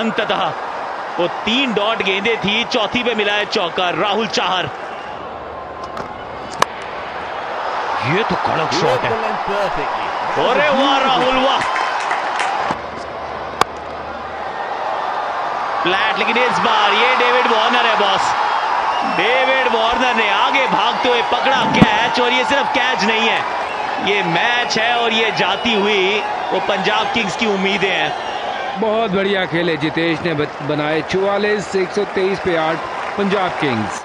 अंततः वो 3 डॉट गेंदें थी, चौथी पे मिला है चौका राहुल चाहर। ये तो कड़क शॉट है, अरे वाह राहुल वाह, फ्लैट, लेकिन इस बार ये डेविड वार्नर है बॉस। डेविड वार्नर ने आगे भागते हुए पकड़ा कैच, और ये सिर्फ कैच नहीं है, ये मैच है और ये जाती हुई वो पंजाब किंग्स की उम्मीदें हैं। बहुत बढ़िया खेले, जितेश ने बनाए 44, 123 पे 8 पंजाब किंग्स।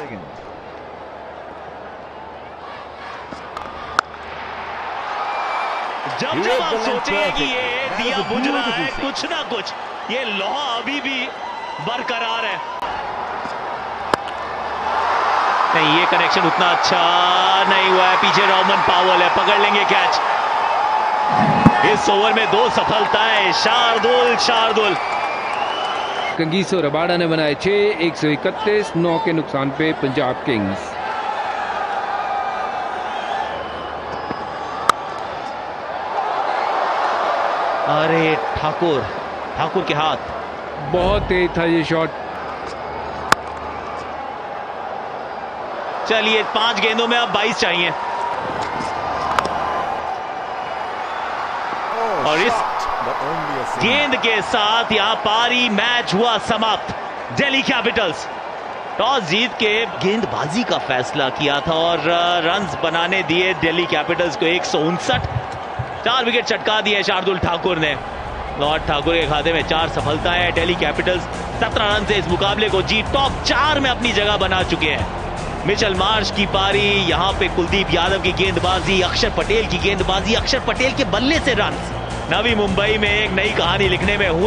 जब आप सोचेंगे कि ये दिया बुझ रहा है, कुछ ना कुछ ये लोहा अभी भी बरकरार है। नहीं, ये कनेक्शन उतना अच्छा नहीं हुआ है, पीछे रोमन पावल है, पकड़ लेंगे कैच। इस ओवर में 2 सफलताएं, शार्दुल। कंगीसो रबाड़ा ने बनाए 6, 131, 9 के नुकसान पे पंजाब किंग्स। अरे ठाकुर के हाथ बहुत तेज था ये शॉट। चलिए 5 गेंदों में अब 22 चाहिए, और इस गेंद के साथ यहां पारी, मैच हुआ समाप्त। दिल्ली कैपिटल्स टॉस जीत के गेंदबाजी का फैसला किया था और रन्स बनाने दिए दिल्ली कैपिटल्स को 159। 4 विकेट चटका दिए शार्दुल ठाकुर ने। लॉर्ड ठाकुर के खाते में 4 सफलताएं हैं। दिल्ली कैपिटल्स 17 रन से इस मुकाबले को जी टॉप 4 में अपनी जगह बना चुके हैं। मिचेल मार्श की पारी, यहां पे कुलदीप यादव की गेंदबाजी, अक्षर पटेल की गेंदबाजी, अक्षर पटेल के बल्ले से रन। नवी मुंबई में एक नई कहानी लिखने में हुए।